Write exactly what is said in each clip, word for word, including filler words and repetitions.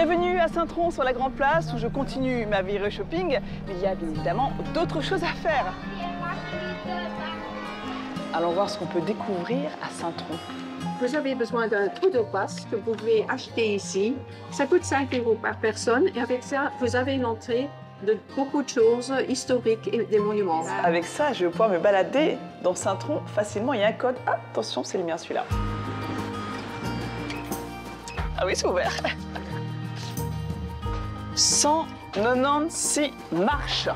Bienvenue à Saint-Trond sur la Grande Place où je continue ma virée shopping, mais il y a bien évidemment d'autres choses à faire. Allons voir ce qu'on peut découvrir à Saint-Trond. Vous avez besoin d'un trou de passe que vous pouvez acheter ici. Ça coûte cinq euros par personne et avec ça, vous avez l'entrée de beaucoup de choses historiques et des monuments. Avec ça, je vais pouvoir me balader dans Saint-Trond facilement. Il y a un code. Ah, attention, c'est le mien celui-là. Ah oui, c'est ouvert. cent quatre-vingt-seize marches.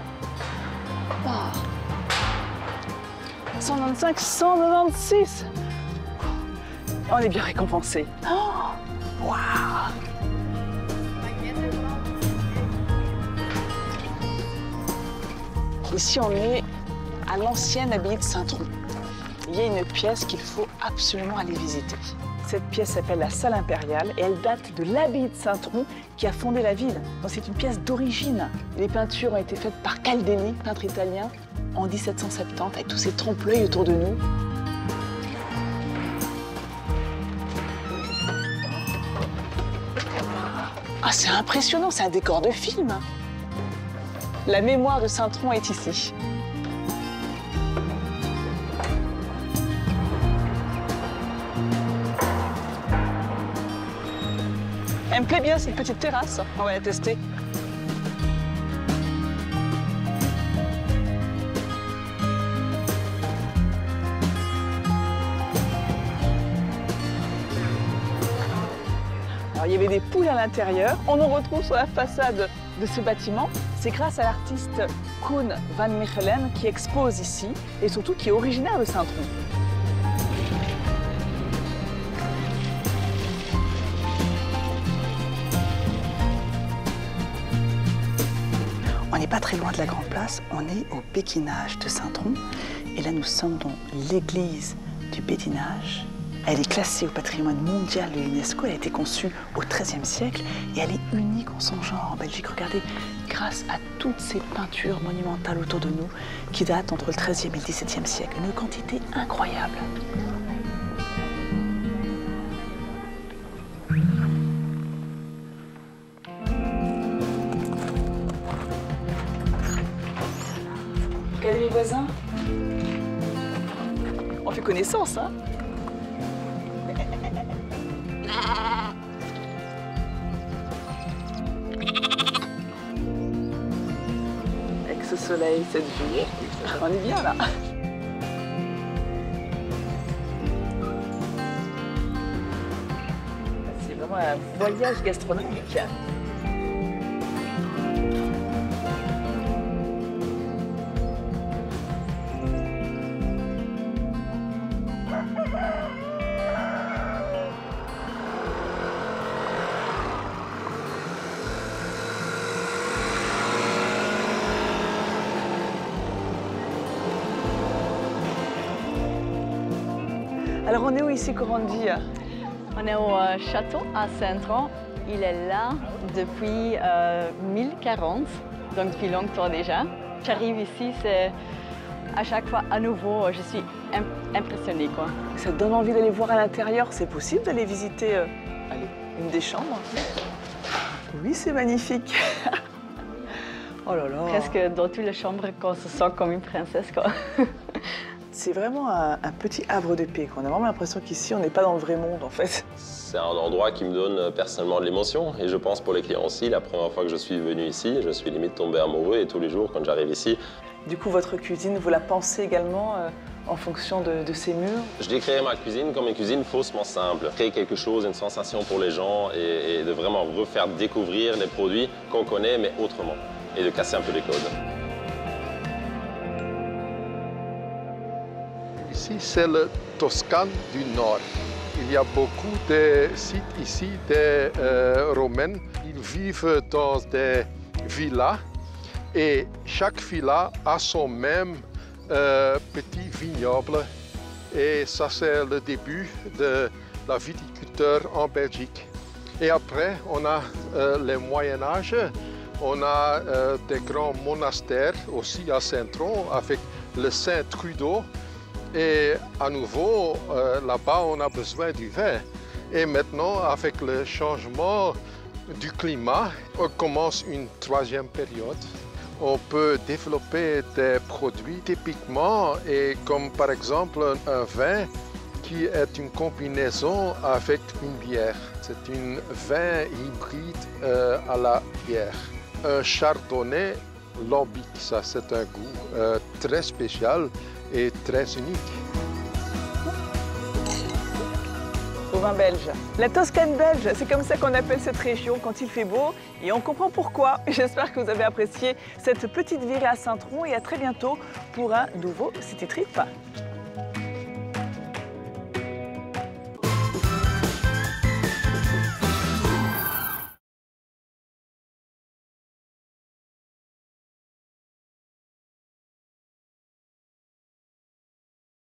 Wow. cent quatre-vingt-quinze, cent quatre-vingt-seize. On est bien récompensé. Oh, wow. Ici, on est à l'ancienne abbaye de Saint-Trond. Il y a une pièce qu'il faut absolument aller visiter. Cette pièce s'appelle la salle impériale et elle date de l'abbaye de Saint-Trond qui a fondé la ville. C'est une pièce d'origine. Les peintures ont été faites par Caldini, peintre italien, en mille sept cent soixante-dix avec tous ces trompe-l'œil autour de nous. Ah, c'est impressionnant, c'est un décor de film. La mémoire de Saint-Trond est ici. Elle me plaît bien, cette petite terrasse. On va la tester. Il y avait des poules à l'intérieur. On en retrouve sur la façade de ce bâtiment. C'est grâce à l'artiste Koen van Mechelen qui expose ici et surtout qui est originaire de Saint-Trond. On n'est pas très loin de la Grande Place, on est au béquinage de Saint-Trond. Et là, nous sommes dans l'église du béquinage. Elle est classée au patrimoine mondial de l'UNESCO, elle a été conçue au treizième siècle et elle est unique en son genre en Belgique. Regardez, grâce à toutes ces peintures monumentales autour de nous qui datent entre le treizième et le dix-septième siècle, une quantité incroyable. Regardez mes voisins, on fait connaissance, hein? Avec ce soleil, cette journée, on est bien là. C'est vraiment un voyage gastronomique. Alors on est où ici, Corandaire? On est au euh, château à Saint-Trond. Il est là depuis euh, mille quarante, donc depuis longtemps déjà. J'arrive ici, c'est à chaque fois à nouveau, je suis imp impressionnée, quoi. Ça te donne envie d'aller voir à l'intérieur. C'est possible d'aller visiter euh, allez, une des chambres? Oui, c'est magnifique. Oh là là. Presque dans toutes les chambres qu'on se sent comme une princesse, quoi. C'est vraiment un, un petit havre de paix. On a vraiment l'impression qu'ici, on n'est pas dans le vrai monde, en fait. C'est un endroit qui me donne personnellement de l'émotion. Et je pense pour les clients aussi, la première fois que je suis venu ici, je suis limite tombé amoureux. Et tous les jours, quand j'arrive ici... Du coup, votre cuisine, vous la pensez également euh, en fonction de, de ces murs? Je décrirais ma cuisine comme une cuisine faussement simple. Créer quelque chose, une sensation pour les gens et, et de vraiment refaire découvrir les produits qu'on connaît, mais autrement. Et de casser un peu les codes. Ici, c'est le Toscane du Nord. Il y a beaucoup de sites ici, des euh, Romains. Ils vivent dans des villas et chaque villa a son même euh, petit vignoble. Et ça, c'est le début de la viticulture en Belgique. Et après, on a euh, le Moyen-Âge. On a euh, des grands monastères aussi à Saint-Trond avec le Saint-Trudeau. Et à nouveau, euh, là-bas, on a besoin du vin. Et maintenant, avec le changement du climat, on commence une troisième période. On peut développer des produits typiquement, et comme par exemple un vin qui est une combinaison avec une bière. C'est un vin hybride euh, à la bière. Un chardonnay lambic, ça c'est un goût euh, très spécial et très unique. Au vin belge. La Toscane belge, c'est comme ça qu'on appelle cette région quand il fait beau et on comprend pourquoi. J'espère que vous avez apprécié cette petite virée à Saint-Trond et à très bientôt pour un nouveau City Trip.